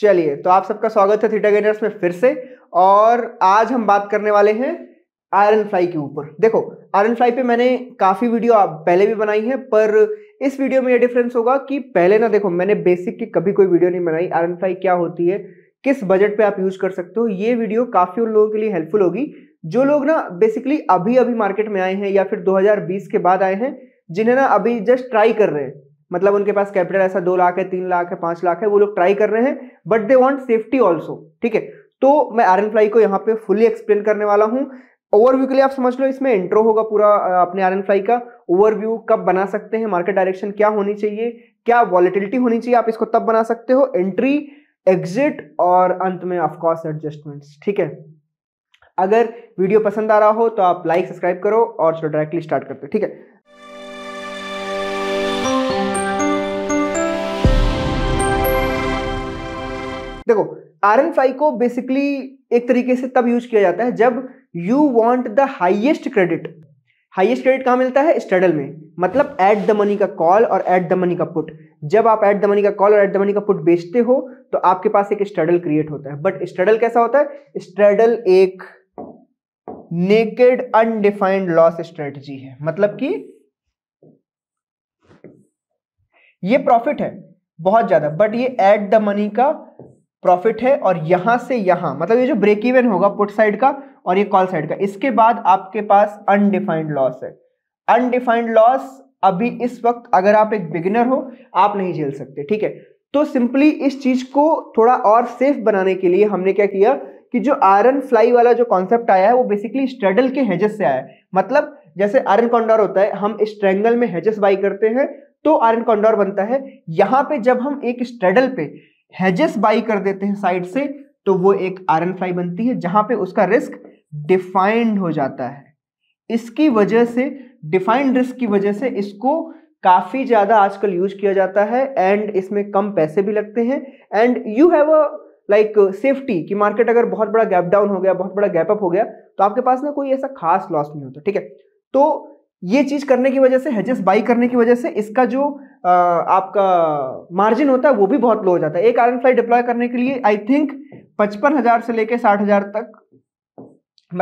चलिए, तो आप सबका स्वागत है थीटा गेनर्स में फिर से। और आज हम बात करने वाले हैं आयरन फ्लाई के ऊपर। देखो, आयरन फ्लाई पे मैंने काफ़ी वीडियो पहले भी बनाई है, पर इस वीडियो में ये डिफरेंस होगा कि पहले ना देखो मैंने बेसिक की कभी कोई वीडियो नहीं बनाई, आयरन फ्लाई क्या होती है, किस बजट पे आप यूज कर सकते हो। ये वीडियो काफ़ी उन लोगों के लिए हेल्पफुल होगी जो लोग ना बेसिकली अभी अभी मार्केट में आए हैं या फिर 2020 के बाद आए हैं, जिन्हें ना अभी जस्ट ट्राई कर रहे हैं। मतलब उनके पास कैपिटल ऐसा 2 लाख है, 3 लाख है, 5 लाख है, वो लोग ट्राई कर रहे हैं, but they want safety also. ठीक है, तो मैं आयरन फ्लाई को यहाँ पे फुली एक्सप्लेन करने वाला हूँ। ओवरव्यू के लिए आप समझ लो इसमें इंट्रो होगा पूरा अपने आयरन फ्लाई का, ओवरव्यू कब बना सकते हैं, मार्केट डायरेक्शन क्या होनी चाहिए, क्या वॉलिटिलिटी होनी चाहिए, आप इसको तब बना सकते हो, एंट्री, एग्जिट और अंत में ऑफकोर्स एडजस्टमेंट्स। ठीक है, अगर वीडियो पसंद आ रहा हो तो आप लाइक सब्सक्राइब करो और चलो डायरेक्टली स्टार्ट करते हैं। ठीक है, देखो आयरन फ्लाई को बेसिकली एक तरीके से तब यूज किया जाता है जब you want the highest credit. Highest credit कहाँ मिलता है? स्टडल में। मतलब एट द मनी का कॉल और एट द मनी का पुट। जब आप एट द मनी का कॉल और एट द मनी का पुट बेचते हो तो आपके पास एक स्टडल क्रिएट होता है। बट स्टडल कैसा होता है? स्टडल एक नेकेड अनडिफाइंड लॉस स्ट्रेटजी है। मतलब कि ये प्रॉफिट है बहुत ज्यादा, बट ये एट द मनी का प्रॉफिट है और यहां से यहां, मतलब ये जो ब्रेक इवन होगा पुट साइड का और ये कॉल साइड का, इसके बाद आपके पास अनडिफाइंड लॉस है। अनडिफाइंड लॉस अभी इस वक्त अगर आप एक बिगिनर हो आप नहीं झेल सकते। ठीक है, तो सिंपली इस चीज को थोड़ा और सेफ बनाने के लिए हमने क्या किया कि जो आयरन फ्लाई वाला जो कॉन्सेप्ट आया है वो बेसिकली स्ट्रैडल के हेजेस से आया है। मतलब जैसे आयरन कॉन्डोर होता है, हम स्ट्रैंगल में हेजेस बाई करते हैं तो आयरन कॉन्डोर बनता है। यहाँ पे जब हम एक स्ट्रैडल पे हेजेस बाई कर देते हैं साइड से तो वो एक आयरन फ्लाई बनती है, जहां पे उसका रिस्क डिफाइंड हो जाता है। इसकी वजह से, डिफाइंड रिस्क की वजह से, इसको काफी ज्यादा आजकल यूज किया जाता है एंड इसमें कम पैसे भी लगते हैं and you have a like safety कि मार्केट अगर बहुत बड़ा गैप डाउन हो गया, बहुत बड़ा गैप अप हो गया तो आपके पास ना कोई ऐसा खास लॉस नहीं होता। ठीक है, तो ये चीज करने की वजह से, हेजेस बाई करने की वजह से इसका जो आपका मार्जिन होता है वो भी बहुत लो हो जाता है। एक आयरन फ्लाई डिप्लॉय करने के लिए आई थिंक 55,000 से लेकर 60,000 तक,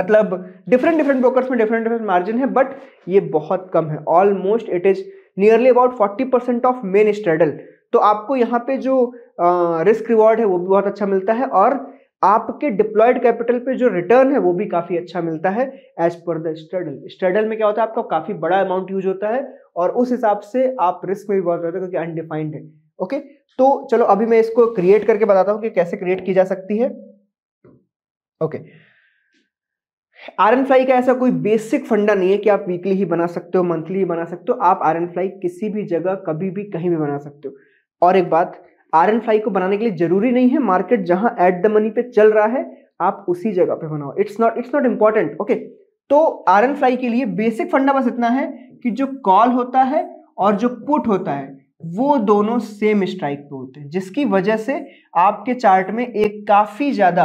मतलब डिफरेंट डिफरेंट ब्रोकर्स में डिफरेंट डिफरेंट मार्जिन है, बट ये बहुत कम है। Almost it is nearly about 40% of main straddle. तो आपको यहाँ पे जो रिस्क रिवॉर्ड है वो भी बहुत अच्छा मिलता है और आपके डिप्लॉयड कैपिटल पे जो रिटर्न है वो भी काफी अच्छा मिलता है as per the straddle. Straddle में क्या होता है, आपका काफी बड़ा अमाउंट यूज होता है और उस हिसाब से आप रिस्क में भी बहुत रहते हो क्योंकि अनडिफाइंड है। ओके, तो चलो अभी मैं इसको क्रिएट करके बताता हूं कि कैसे क्रिएट की जा सकती है। ओके, आयरन फ्लाई का ऐसा कोई बेसिक फंडा नहीं है कि आप वीकली ही बना सकते हो, मंथली ही बना सकते हो। आप आयरन फ्लाई किसी भी जगह, कभी भी, कहीं भी बना सकते हो। और एक बात, आयरन फ्लाई को बनाने के लिए जरूरी नहीं है मार्केट जहां एट द मनी पे चल रहा है आप उसी जगह पे बनाओ। It's not important. ओके, तो आयरन फ्लाई के लिए बेसिक फंडा बस इतना है कि जो कॉल होता है और जो पुट होता है वो दोनों सेम स्ट्राइक पे होते हैं, जिसकी वजह से आपके चार्ट में एक काफी ज्यादा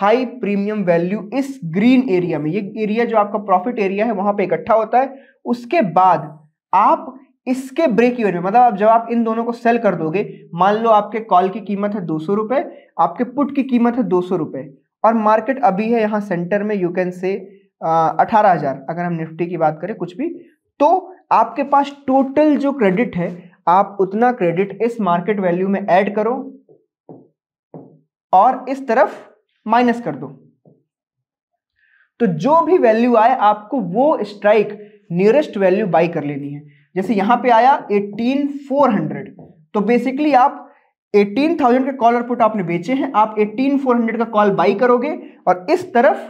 हाई प्रीमियम वैल्यू इस ग्रीन एरिया में, ये एरिया जो आपका प्रॉफिट एरिया है, वहां पर इकट्ठा होता है। उसके बाद आप इसके ब्रेक इवन में, मतलब आप जब आप इन दोनों को सेल कर दोगे, मान लो आपके कॉल की कीमत है 200 रुपए, आपके पुट की कीमत है 200 रुपए और मार्केट अभी है यहाँ सेंटर में, यू कैन से 18,000 अगर हम निफ्टी की बात करें कुछ भी, तो आपके पास टोटल जो क्रेडिट है आप उतना क्रेडिट इस मार्केट वैल्यू में ऐड करो और इस तरफ माइनस कर दो, तो जो भी वैल्यू आए आपको वो स्ट्राइक नियरेस्ट वैल्यू बाई कर लेनी है। जैसे यहाँ पे आया 18,400, तो बेसिकली आप 18,000 के कॉल और पुट आपने बेचे हैं, आप 18,400 का कॉल बाई करोगे और इस तरफ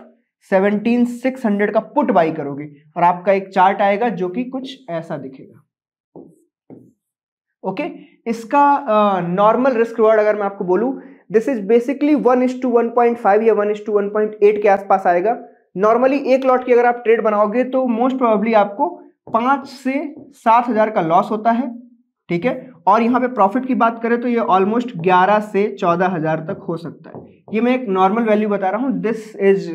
17,600 का पुट बाई करोगे और आपका एक चार्ट आएगा जो कि कुछ ऐसा दिखेगा। ओके, इसका नॉर्मल रिस्क रिवॉर्ड अगर मैं आपको बोलूं, दिस इज बेसिकली 1:1.5 या 1:1.8 के आसपास आएगा। नॉर्मली एक लॉट की अगर आप ट्रेड बनाओगे तो मोस्ट प्रोबेबली आपको 5,000 से 7,000 का लॉस होता है। ठीक है, और यहाँ पे प्रॉफिट की बात करें तो ये ऑलमोस्ट 11,000 से 14,000 तक हो सकता है। ये मैं एक नॉर्मल वैल्यू बता रहा हूँ, this is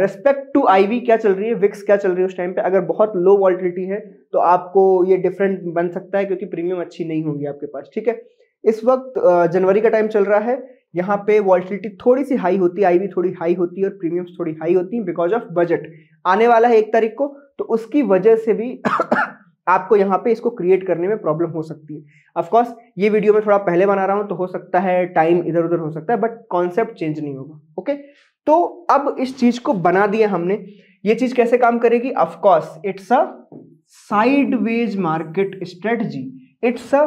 respect to IV क्या चल रही है, विक्स क्या चल रही है उस टाइम पे। अगर बहुत लो वॉलिटिलिटी है तो आपको ये डिफरेंट बन सकता है क्योंकि प्रीमियम अच्छी नहीं होगी आपके पास। ठीक है, इस वक्त जनवरी का टाइम चल रहा है, यहाँ पे वॉल्टिलिटी थोड़ी सी हाई होती है, आई भी थोड़ी हाई होती है और प्रीमियम्स थोड़ी हाई होती हैं बिकॉज ऑफ बजट आने वाला है 1 तारीख को, तो उसकी वजह से भी आपको यहाँ पे इसको क्रिएट करने में प्रॉब्लम हो सकती है। ऑफ कोर्स ये वीडियो मैं थोड़ा पहले बना रहा हूँ तो हो सकता है टाइम इधर उधर हो सकता है, बट कॉन्सेप्ट चेंज नहीं होगा। ओके, तो अब इस चीज को बना दिया हमने। ये चीज कैसे काम करेगी? Of course it's a sideways market strategy, it's a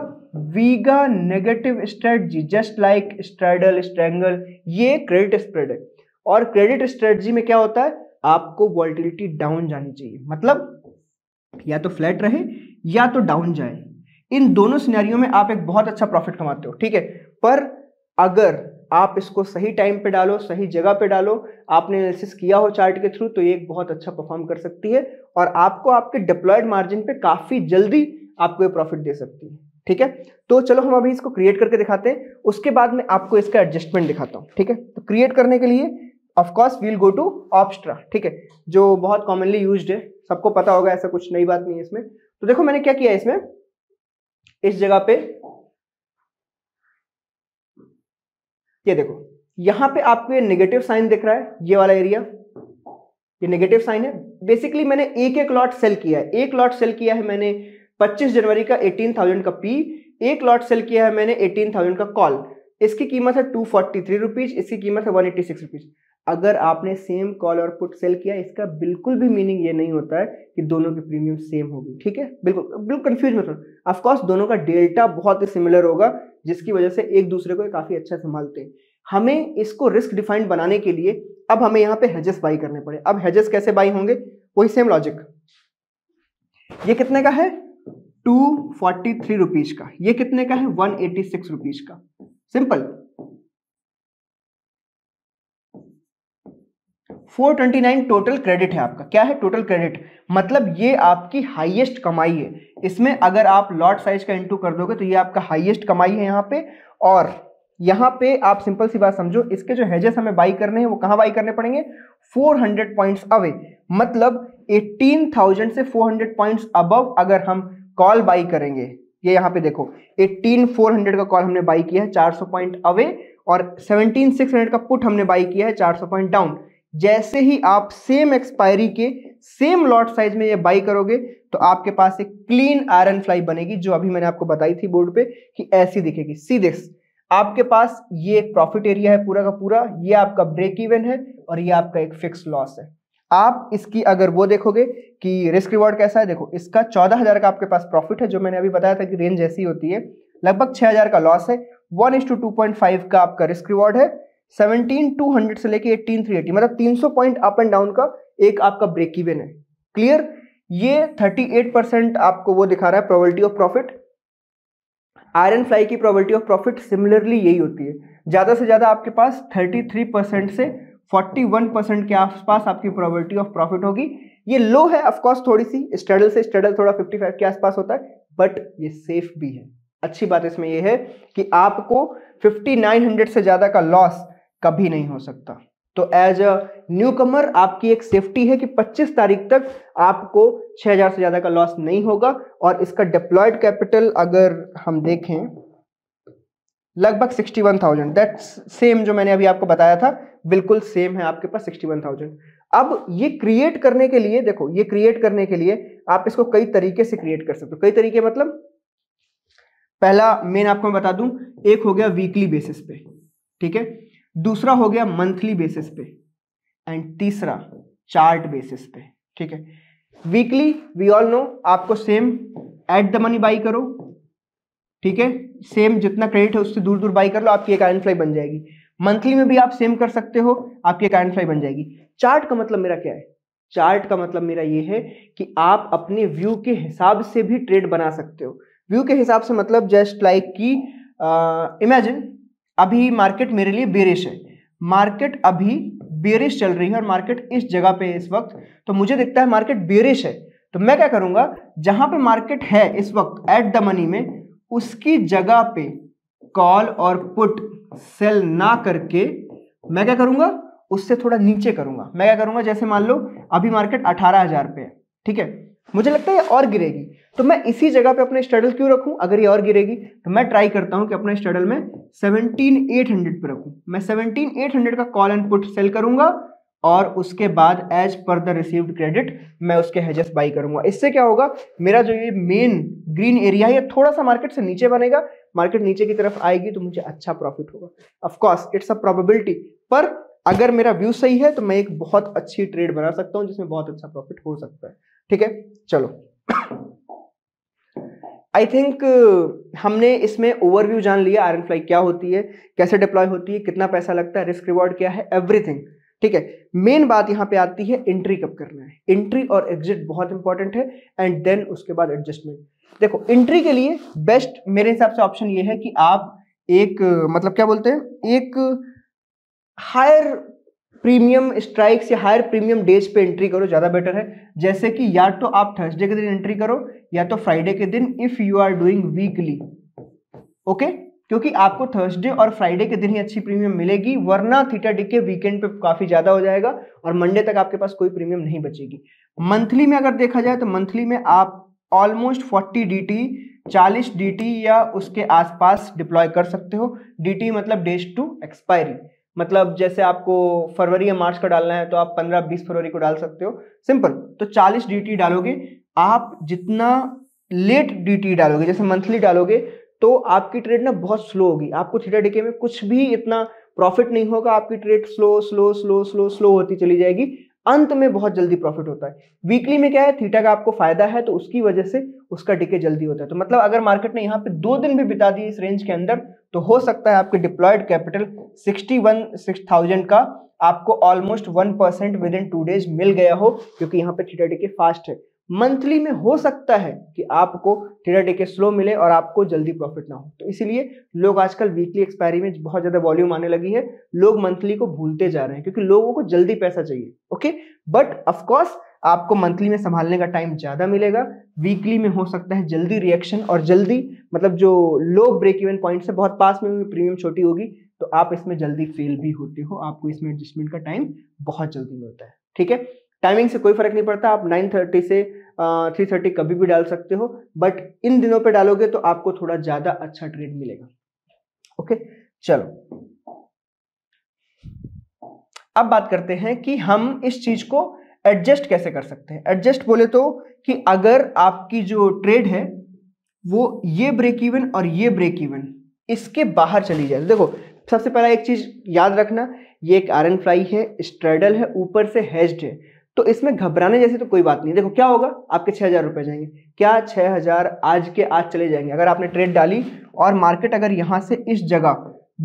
vega negative strategy, just like straddle strangle. ये क्रेडिट स्प्रेड है और क्रेडिट स्ट्रेटजी में क्या होता है, आपको वॉल्टिलिटी डाउन जानी चाहिए, मतलब या तो फ्लैट रहे या तो डाउन जाए। इन दोनों सिनेरियो में आप एक बहुत अच्छा प्रॉफिट कमाते हो, ठीक है, पर अगर आप इसको सही टाइम पे डालो, सही जगह पे डालो, आपने एनालिसिस किया हो चार्ट के थ्रू, तो ये एक बहुत अच्छा परफॉर्म कर सकती है और आपको आपके डिप्लॉयड मार्जिन पे काफी जल्दी आपको ये प्रॉफिट दे सकती है, ठीक है। तो चलो हम अभी इसको क्रिएट करके दिखाते हैं, उसके बाद में आपको इसका एडजस्टमेंट दिखाता हूँ, ठीक है। तो क्रिएट करने के लिए of course we'll go to Opstra, ठीक है, जो बहुत कॉमनली यूज्ड है, सबको पता होगा, ऐसा कुछ नई बात नहीं है इसमें। तो देखो मैंने क्या किया, इसमें इस जगह पे ये देखो, यहां पे आपको ये नेगेटिव साइन दिख रहा है, ये वाला एरिया ये नेगेटिव साइन है। बेसिकली मैंने एक लॉट सेल किया है, एक लॉट सेल किया है मैंने 25 जनवरी का 18,000 का पी, एक लॉट सेल किया है मैंने 18,000 का कॉल, इसकी कीमत है 243 रुपीज, इसकी कीमत है 186 रुपीज। अगर आपने सेम कॉल और पुट सेल किया, इसका बिल्कुल भी मीनिंग ये नहीं होता है कि दोनों की प्रीमियम सेम होगी, ठीक है, बिल्कुल कंफ्यूज मत हो। ऑफकोर्स दोनों का डेल्टा बहुत ही सिमिलर होगा, जिसकी वजह से एक दूसरे को काफी अच्छा संभालते हैं। हमें इसको रिस्क डिफाइंड बनाने के लिए अब हमें यहाँ पे हेजेस बाई करने पड़े। अब हेजेस कैसे बाई होंगे, वही सेम लॉजिक। ये कितने का है, 243 रुपीज का, ये कितने का है, 186 रुपीज का, सिंपल। 429 टोटल क्रेडिट है आपका। क्या है टोटल क्रेडिट, मतलब ये आपकी हाईएस्ट कमाई है। इसमें अगर आप लॉट साइज का इनटू कर दोगे तो ये आपका हाईएस्ट कमाई है यहाँ पे। और यहाँ पे आप सिंपल सी बात समझो, इसके जो हेजेस हमें बाई करने हैं वो कहाँ बाई करने पड़ेंगे, 400 पॉइंट्स अवे, मतलब 18,000 से 400 पॉइंट्स अबव अगर हम कॉल बाई करेंगे। ये यहाँ पे देखो 18400 का कॉल हमने बाई किया है 400 पॉइंट अवे, और 17600 का पुट हमने बाई किया है 400 पॉइंट डाउन। जैसे ही आप सेम एक्सपायरी के सेम लॉट साइज में ये बाई करोगे तो आपके पास एक क्लीन आयरन फ्लाई बनेगी, जो अभी मैंने आपको बताई थी बोर्ड पे कि ऐसी दिखेगी। सी दिस, आपके पास ये एक प्रॉफिट एरिया है पूरा का पूरा, ये आपका ब्रेक इवन है और ये आपका एक फिक्स लॉस है। आप इसकी अगर वो देखोगे कि रिस्क रिवॉर्ड कैसा है, देखो इसका 14,000 का आपके पास प्रॉफिट है, जो मैंने अभी बताया था कि रेंज ऐसी होती है, लगभग 6,000 का लॉस है, 1:2.5 का आपका रिस्क रिवॉर्ड है, 17200 से लेके 18380, मतलब 300 पॉइंट अप एंड डाउन का एक आपका ब्रेक इवन है। क्लियर, ये 38% आपको वो दिखा रहा है probability of profit. Iron fly की प्रोबेबिलिटी ऑफ प्रॉफिट सिमिलरली यही होती है, ज्यादा से ज्यादा आपके पास 33% से 41% के आसपास आपकी प्रोबेबिलिटी ऑफ प्रॉफिट होगी। ये लो है ऑफकोर्स थोड़ी सी, स्ट्रैडल से स्ट्रैडल थोड़ा 55 के आसपास होता है, बट ये सेफ भी है। अच्छी बात इसमें यह है कि आपको 5900 से ज्यादा का लॉस कभी नहीं हो सकता। तो एज अ न्यू कमर आपकी एक सेफ्टी है कि 25 तारीख तक आपको 6000 से ज्यादा का लॉस नहीं होगा। और इसका डिप्लॉयड कैपिटल अगर हम देखें लगभग 61,000, दैट्स सेम जो मैंने अभी आपको बताया था, बिल्कुल सेम है आपके पास 61,000। अब ये क्रिएट करने के लिए देखो, ये क्रिएट करने के लिए आप इसको कई तरीके से क्रिएट कर सकते हो। कई तरीके मतलब, पहला मेन आपको मैं बता दूं, एक हो गया वीकली बेसिस पे, ठीक है, दूसरा हो गया मंथली बेसिस पे, एंड तीसरा चार्ट बेसिस पे, ठीक है। वीकली वी ऑल नो, आपको same at the money buy करो, ठीक है, सेम जितना क्रेडिट है उससे दूर दूर बाई कर लो, आपकी एक आयरन फ्लाई बन जाएगी। मंथली में भी आप सेम कर सकते हो, आपकी एक आयरन फ्लाई बन जाएगी। चार्ट का मतलब मेरा क्या है, चार्ट का मतलब मेरा ये है कि आप अपने व्यू के हिसाब से भी ट्रेड बना सकते हो। व्यू के हिसाब से मतलब जस्ट लाइक कि इमेजिन अभी मार्केट मेरे लिए बेरिश है, मार्केट अभी बेरिश चल रही है और मार्केट इस जगह पे है इस वक्त, तो मुझे दिखता है मार्केट बेरिश है, तो मैं क्या करूंगा, जहां पे मार्केट है इस वक्त एट द मनी में, उसकी जगह पे कॉल और पुट सेल ना करके मैं क्या करूंगा, उससे थोड़ा नीचे करूंगा। मैं क्या करूंगा, जैसे मान लो अभी मार्केट 18,000 पे है, ठीक है, मुझे लगता है ये और गिरेगी, तो मैं इसी जगह पे अपने स्टडल क्यों रखूं। अगर ये और गिरेगी तो मैं ट्राई करता हूं कि अपने स्टडल में 17,800 पे रखूं। मैं 17,800 का कॉल एंड पुट सेल करूंगा और उसके बाद as per the received credit मैं उसके हेजेस बाई करूंगा। इससे क्या होगा, मेरा जो ये मेन ग्रीन एरिया है ये थोड़ा सा मार्केट से नीचे बनेगा, मार्केट नीचे की तरफ आएगी तो मुझे अच्छा प्रॉफिट होगा। Of course it's a probability, पर अगर मेरा व्यू सही है तो मैं एक बहुत अच्छी ट्रेड बना सकता हूं जिसमें बहुत अच्छा प्रॉफिट हो सकता है। ठीक है, चलो आई थिंक हमने इसमें ओवरव्यू जान लिया, आयरन फ्लाई क्या होती है, कैसे डिप्लॉय होती है, कितना पैसा लगता है, रिस्क रिवॉर्ड क्या है, एवरीथिंग। ठीक है, मेन बात यहाँ पे आती है एंट्री कब करना है। एंट्री और एग्जिट बहुत इंपॉर्टेंट है, एंड देन उसके बाद एडजस्टमेंट। देखो एंट्री के लिए बेस्ट मेरे हिसाब से ऑप्शन ये है कि आप एक मतलब क्या बोलते हैं, एक हायर प्रीमियम स्ट्राइक्स या हायर प्रीमियम डेज पे एंट्री करो, ज़्यादा बेटर है। जैसे कि या तो आप थर्सडे के दिन एंट्री करो या तो फ्राइडे के दिन if you are doing weekly. Okay, क्योंकि आपको थर्सडे और फ्राइडे के दिन ही अच्छी प्रीमियम मिलेगी, वरना थीटा डी के वीकेंड पे काफ़ी ज़्यादा हो जाएगा और मंडे तक आपके पास कोई प्रीमियम नहीं बचेगी। मंथली में अगर देखा जाए तो मंथली में आप ऑलमोस्ट 40 DT 40 DT या उसके आसपास डिप्लॉय कर सकते हो। DT मतलब डेज टू एक्सपायरी, मतलब जैसे आपको फरवरी या मार्च का डालना है तो आप 15-20 फरवरी को डाल सकते हो, सिंपल। तो 40 DT डालोगे, आप जितना लेट DT डालोगे जैसे मंथली डालोगे तो आपकी ट्रेड ना बहुत स्लो होगी, आपको थीटा डीके में कुछ भी इतना प्रॉफिट नहीं होगा, आपकी trade slow slow slow slow slow होती चली जाएगी, अंत में बहुत जल्दी प्रॉफिट होता है। वीकली में क्या है, थीटा का आपको फायदा है तो उसकी वजह से उसका डीके जल्दी होता है। तो मतलब अगर मार्केट ने यहाँ पे 2 दिन भी बिता दिए इस रेंज के अंदर तो हो सकता है आपके डिप्लॉयड कैपिटल 61,600 का आपको ऑलमोस्ट 1% विद इन 2 डेज मिल गया हो, क्योंकि यहाँ पे थीटा डीके फास्ट है। मंथली में हो सकता है कि आपको थीटा डीके स्लो मिले और आपको जल्दी प्रॉफिट ना हो, तो इसीलिए लोग आजकल वीकली एक्सपायरी में बहुत ज़्यादा वॉल्यूम आने लगी है, लोग मंथली को भूलते जा रहे हैं क्योंकि लोगों को जल्दी पैसा चाहिए। ओके, बट ऑफ कोर्स आपको मंथली में संभालने का टाइम ज़्यादा मिलेगा, वीकली में हो सकता है जल्दी रिएक्शन और जल्दी मतलब जो लो ब्रेक इवन पॉइंट से बहुत पास में प्रीमियम छोटी होगी, तो आप इसमें जल्दी फेल भी होते हो, आपको इसमें एडजस्टमेंट का टाइम बहुत जल्दी मिलता है। ठीक है, टाइमिंग से कोई फर्क नहीं पड़ता, आप 9:30 से 3:30 कभी भी डाल सकते हो, बट इन दिनों पे डालोगे तो आपको थोड़ा ज़्यादा अच्छा ट्रेड मिलेगा। ओके, चलो अब बात करते हैं कि हम इस चीज़ को एडजस्ट कैसे कर सकते हैं। एडजस्ट बोले तो कि अगर आपकी जो ट्रेड है वो ये ब्रेक इवन और ये ब्रेक इवन इसके बाहर चली जाए। देखो सबसे पहला एक चीज़ याद रखना, ये एक आयरन फ्लाई है, स्ट्रैडल है, ऊपर से हेज्ड है, तो इसमें घबराने जैसी तो कोई बात नहीं। देखो क्या होगा, आपके 6,000 रुपये जाएंगे, क्या 6,000 आज के आज चले जाएंगे। अगर आपने ट्रेड डाली और मार्केट अगर यहाँ से इस जगह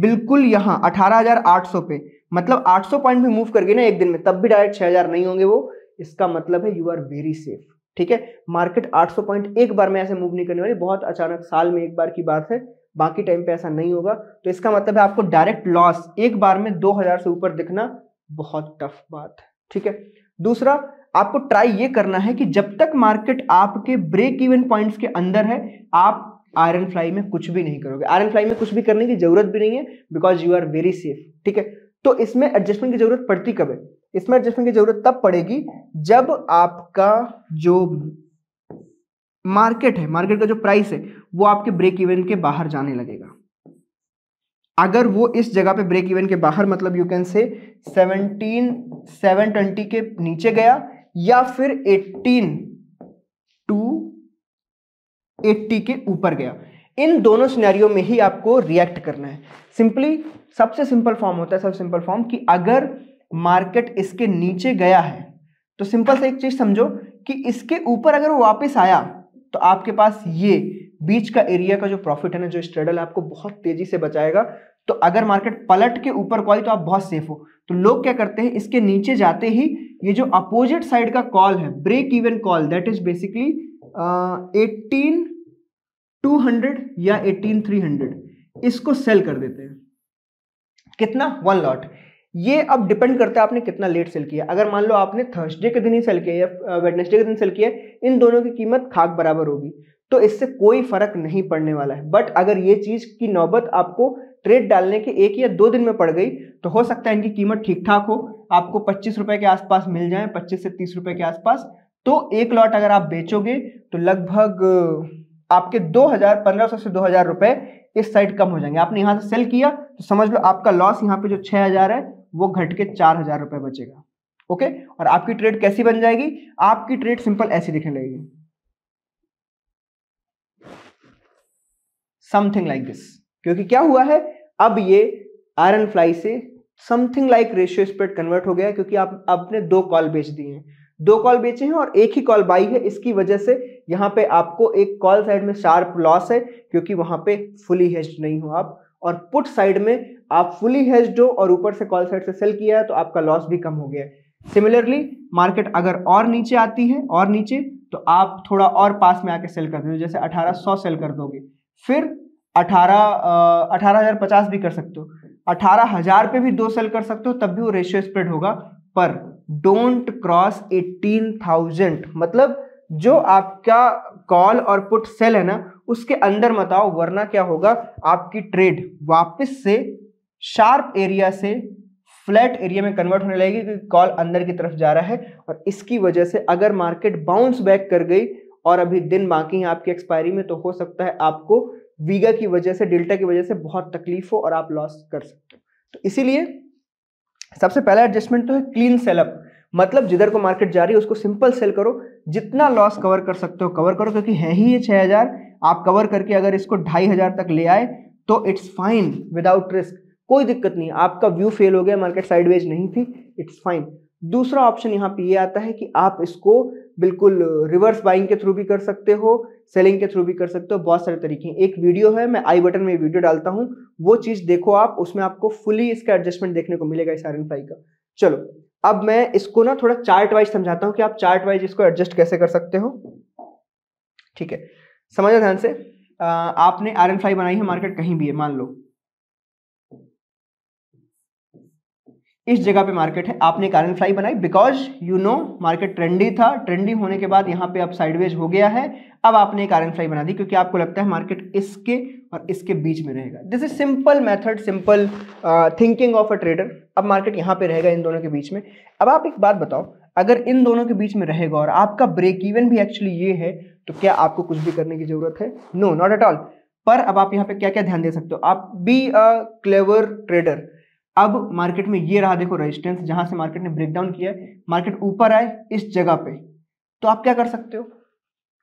बिल्कुल यहाँ 18,800 पे मतलब 800 पॉइंट भी मूव कर गई ना एक दिन में, तब भी डायरेक्ट 6,000 नहीं होंगे वो, इसका मतलब है यू आर वेरी सेफ। ठीक है, मार्केट 800 पॉइंट एक बार में ऐसे मूव नहीं करने वाली, बहुत अचानक साल में एक बार की बात है, बाकी टाइम पे ऐसा नहीं होगा। तो इसका मतलब है आपको डायरेक्ट लॉस एक बार में 2,000 से ऊपर दिखना बहुत टफ बात है। ठीक है, दूसरा आपको ट्राई ये करना है कि जब तक मार्केट आपके ब्रेक इवन पॉइंट्स के अंदर है आप आयरन फ्लाई में कुछ भी नहीं करोगे। आयरन फ्लाई में कुछ भी करने की जरूरत भी नहीं है because you are very safe. ठीक है, तो इसमें एडजस्टमेंट की जरूरत पड़ती कब है, इसमें एडजस्टमेंट की जरूरत तब पड़ेगी जब आपका जो मार्केट है, मार्केट का जो प्राइस है वो आपके ब्रेक इवन के बाहर जाने लगेगा। अगर वो इस जगह पे ब्रेक इवन के बाहर मतलब यू कैन से 17,720 के नीचे गया या फिर 18,280 के ऊपर गया, इन दोनों सिनेरियो में ही आपको रिएक्ट करना है। सिंपली सबसे सिंपल फॉर्म होता है, सबसे सिंपल फॉर्म कि अगर मार्केट इसके नीचे गया है तो सिंपल से एक चीज समझो कि इसके ऊपर अगर वो वापस आया तो आपके पास ये बीच का एरिया का जो प्रॉफिट है ना, जो स्ट्रैडल आपको बहुत तेजी से बचाएगा। तो अगर मार्केट पलट के ऊपर को आई तो आप बहुत सेफ हो। तो लोग क्या करते हैं, इसके नीचे जाते ही ये जो अपोजिट साइड का कॉल है, break even call, that is basically 18,200 या 18,300, इसको सेल कर देते हैं। कितना? 1 लॉट। ये अब डिपेंड करता है आपने कितना लेट सेल किया। अगर मान लो आपने थर्सडे के दिन ही सेल किया या वेडनेसडे के दिन सेल किया, इन दोनों की कीमत खाक बराबर होगी, तो इससे कोई फर्क नहीं पड़ने वाला है। बट अगर ये चीज की नौबत आपको ट्रेड डालने के 1 या 2 दिन में पड़ गई तो हो सकता है इनकी कीमत ठीक ठाक हो, आपको 25 रुपए के आसपास मिल जाए, 25 से 30 रुपए के आसपास, तो एक लॉट अगर आप बेचोगे तो लगभग आपके 1500 से 2000 रुपए इस साइड कम हो जाएंगे। आपने यहाँ से सेल किया तो समझ लो आपका लॉस यहाँ पे जो 6000 है वो घट के 4000 रुपए बचेगा। ओके, और आपकी ट्रेड कैसी बन जाएगी? आपकी ट्रेड सिंपल ऐसी दिखने लगेगी, समथिंग लाइक दिस। क्योंकि क्या हुआ है, अब ये आयरन फ्लाई से something like ratio spread convert हो गया, क्योंकि आप आपने दो कॉल बेच दिए हैं, दो कॉल बेचे हैं और एक ही कॉल बाई है। इसकी वजह से यहाँ पे आपको एक कॉल साइड में शार्प लॉस है क्योंकि वहां पे फुली हेज्ड नहीं हो आप, और पुट साइड में आप फुली हेज्ड हो और ऊपर से कॉल साइड से सेल किया है तो आपका लॉस भी कम हो गया। सिमिलरली मार्केट अगर और नीचे आती है और नीचे, तो आप थोड़ा और पास में आके सेल कर दो, जैसे 1800 सेल कर दोगे, फिर 18,050 भी कर सकते हो, 18,000 पे भी दो सेल कर सकते हो, तब भी वो रेशियो स्प्रेड होगा। पर डोंट क्रॉस 18,000, मतलब जो आपका कॉल और पुट सेल है ना उसके अंदर मत आओ, वरना क्या होगा, आपकी ट्रेड वापस से शार्प एरिया से फ्लैट एरिया में कन्वर्ट होने लगेगी क्योंकि कॉल अंदर की तरफ जा रहा है। और इसकी वजह से अगर मार्केट बाउंस बैक कर गई और अभी दिन बाकी है आपकी एक्सपायरी में, तो हो सकता है आपको वीगा की वजह से, डेल्टा की वजह से बहुत तकलीफ हो और आप लॉस कर सकते हो। तो इसीलिए सबसे पहला एडजस्टमेंट तो है क्लीन सेलअप, मतलब जिधर को मार्केट जा रही है उसको सिंपल सेल करो, जितना लॉस कवर कर सकते हो कवर करो, क्योंकि है ही ये 6000, आप कवर करके अगर इसको 2500 तक ले आए तो इट्स फाइन, विदाउट रिस्क, कोई दिक्कत नहीं। आपका व्यू फेल हो गया, मार्केट साइडवेज नहीं थी, इट्स फाइन। दूसरा ऑप्शन यहाँ पे ये आता है कि आप इसको बिल्कुल रिवर्स बाइंग के थ्रू भी कर सकते हो, सेलिंग के थ्रू भी कर सकते हो, बहुत सारे तरीके हैं। एक वीडियो है, मैं आई बटन में वीडियो डालता हूँ, वो चीज़ देखो आप, उसमें आपको फुली इसका एडजस्टमेंट देखने को मिलेगा इस आयरन फ्लाई का। चलो अब मैं इसको ना थोड़ा चार्ट वाइज समझाता हूँ कि आप चार्ट वाइज इसको एडजस्ट कैसे कर सकते हो। ठीक है, समझो ध्यान से। आपने आयरन फ्लाई बनाई है, मार्केट कहीं भी है, मान लो इस जगह पे मार्केट है, आपने एक आयरन फ्लाई बनाई, because you know market trendy था, ट्रेंडी होने के बाद यहाँ पे अब साइडवेज हो गया है, अब आपने एक आयरन फ्लाई बना दी क्योंकि आपको लगता है मार्केट इसके और इसके बीच में रहेगा। This is simple method, simple thinking of a trader. अब मार्केट यहाँ पे रहेगा इन दोनों के बीच में। अब आप एक बात बताओ, अगर इन दोनों के बीच में रहेगा और आपका ब्रेक इवन भी एक्चुअली ये है, तो क्या आपको कुछ भी करने की जरूरत है? No, not at all. पर अब आप यहाँ पे क्या क्या ध्यान दे सकते हो, आप बी अ क्लेवर ट्रेडर। अब मार्केट में ये रहा, देखो रेजिस्टेंस जहां से मार्केट ने ब्रेकडाउन किया है, मार्केट ऊपर आए इस जगह पे, तो आप क्या कर सकते हो,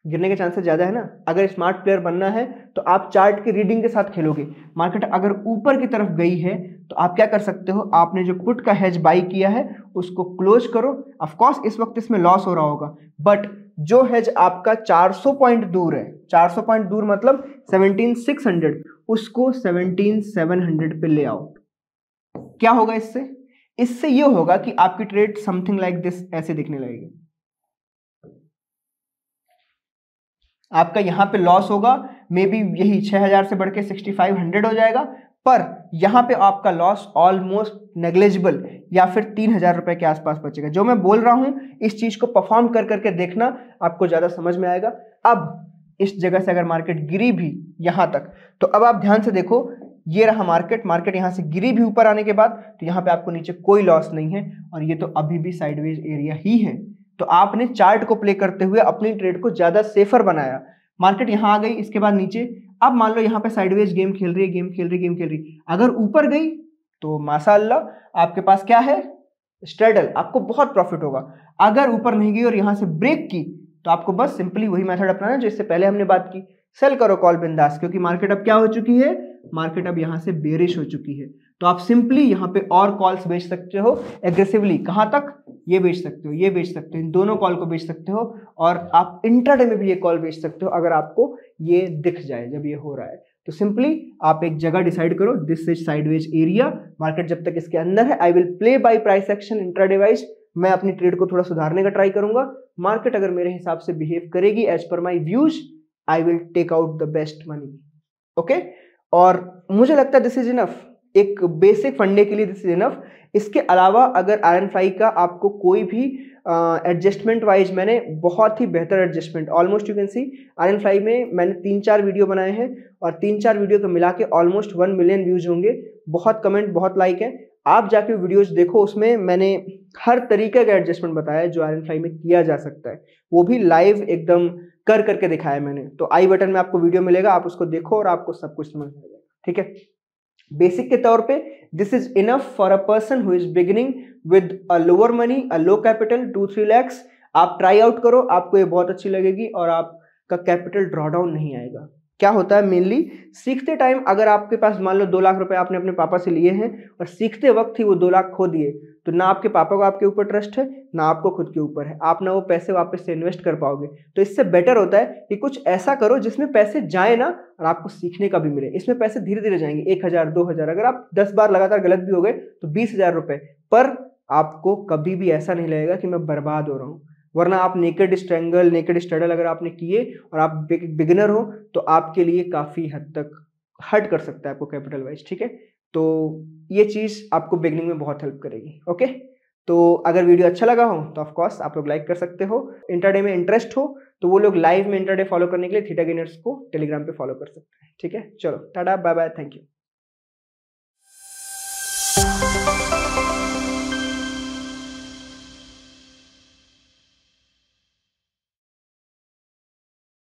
गिरने के चांसेस ज्यादा है ना। अगर स्मार्ट प्लेयर बनना है तो आप चार्ट की रीडिंग के साथ खेलोगे। मार्केट अगर ऊपर की तरफ गई है तो आप क्या कर सकते हो, आपने जो पुट का हेज बाई किया है उसको क्लोज करो। ऑफ कोर्स इस वक्त इसमें लॉस हो रहा होगा, बट जो हेज आपका 400 पॉइंट दूर है, 400 पॉइंट दूर मतलब 17,600, उसको 17,700 पे ले आओ। क्या होगा इससे? इससे ये होगा कि आपकी ट्रेड समथिंग लाइक दिस ऐसे दिखने लगेगी। आपका यहां पे लॉस होगा, मे बी यही 6000 से बढ़ के 6500 हो जाएगा, पर यहां पे आपका लॉस ऑलमोस्ट नेग्लिजिबल या फिर 3000 रुपए के आसपास बचेगा। जो मैं बोल रहा हूं इस चीज को परफॉर्म कर करके देखना, आपको ज्यादा समझ में आएगा। अब इस जगह से अगर मार्केट गिरी भी यहां तक, तो अब आप ध्यान से देखो, ये रहा मार्केट, मार्केट यहाँ से गिरी भी ऊपर आने के बाद, तो यहाँ पे आपको नीचे कोई लॉस नहीं है और ये तो अभी भी साइडवेज एरिया ही है। तो आपने चार्ट को प्ले करते हुए अपनी ट्रेड को ज़्यादा सेफर बनाया। मार्केट यहाँ आ गई, इसके बाद नीचे, अब मान लो यहाँ पे साइडवेज गेम खेल रही है, अगर ऊपर गई तो माशाल्लाह आपके पास क्या है, स्ट्रैडल, आपको बहुत प्रॉफिट होगा। अगर ऊपर नहीं गई और यहाँ से ब्रेक की, तो आपको बस सिंपली वही मेथड अपनाना जो इससे पहले हमने बात की, सेल करो कॉल बिंदास, क्योंकि मार्केट अब क्या हो चुकी है, मार्केट अब यहाँ से बेरिश हो चुकी है। तो आप सिंपली यहाँ पे और कॉल्स बेच सकते हो एग्रेसिवली। कहाँ तक? ये बेच सकते हो, ये बेच सकते हो, इन दोनों कॉल को बेच सकते हो, और आप इंट्राडे में भी ये कॉल बेच सकते हो अगर आपको ये दिख जाए जब ये हो रहा है। तो सिंपली आप एक जगह डिसाइड करो, this is sideways area, market जब तक इसके अंदर है I will play by price action intraday wise, मैं अपनी ट्रेड को थोड़ा सुधारने का ट्राई करूंगा। मार्केट अगर मेरे हिसाब से बिहेव करेगी as per my views, I will take out the best money. Okay, और मुझे लगता है दिस इज इनफ, एक बेसिक फंडे के लिए दिस इज इनफ। इसके अलावा अगर आयरन फ्लाई का आपको कोई भी एडजस्टमेंट वाइज, मैंने बहुत ही बेहतर adjustment, almost you can see iron fly में मैंने 3-4 वीडियो बनाए हैं और 3-4 वीडियो को मिला के ऑलमोस्ट 1 मिलियन व्यूज होंगे। बहुत कमेंट, बहुत लाइक है, आप जाके वीडियोज देखो, उसमें मैंने हर तरीके का एडजस्टमेंट बताया जो आयरन फ्लाई में किया जा सकता है, वो भी लाइव एकदम कर करके दिखाया मैंने। तो आई बटन में आपको वीडियो मिलेगा, आप उसको देखो और आपको सब कुछ समझ आ जाएगा। ठीक है, बेसिक के तौर पे this is enough for a person who is beginning with a lower money, a low capital 2-3 lakh. आप ट्राई आउट करो, आपको ये बहुत अच्छी लगेगी और आपका कैपिटल ड्रॉडाउन नहीं आएगा। क्या होता है मेनली सीखते टाइम अगर आपके पास मान लो 2 लाख रुपए आपने अपने पापा से लिए हैं और सीखते वक्त ही वो 2 लाख खो दिए, तो ना आपके पापा को आपके ऊपर ट्रस्ट है ना आपको खुद के ऊपर है, आप ना वो पैसे वापस से इन्वेस्ट कर पाओगे। तो इससे बेटर होता है कि कुछ ऐसा करो जिसमें पैसे जाए ना और आपको सीखने का भी मिले। इसमें पैसे धीरे धीरे जाएंगे, 1000, 2000, अगर आप 10 बार लगातार गलत भी हो गए तो 20,000 रुपये, पर आपको कभी भी ऐसा नहीं लगेगा कि मैं बर्बाद हो रहा हूँ। वरना आप नेकेड स्ट्रगल अगर आपने किए और आप बिगिनर हो तो आपके लिए काफ़ी हद तक हर्ट कर सकता है आपको कैपिटल वाइज। ठीक है, तो ये चीज़ आपको बिगिनिंग में बहुत हेल्प करेगी। ओके, तो अगर वीडियो अच्छा लगा हो तो ऑफकोर्स आप लोग लाइक कर सकते हो। इंटरडे में इंटरेस्ट हो तो वो लोग लाइव में इंटरडे फॉलो करने के लिए थीटा गेनर्स को टेलीग्राम पर फॉलो कर सकते हैं। ठीक है, चलो Tata, bye bye, thank you.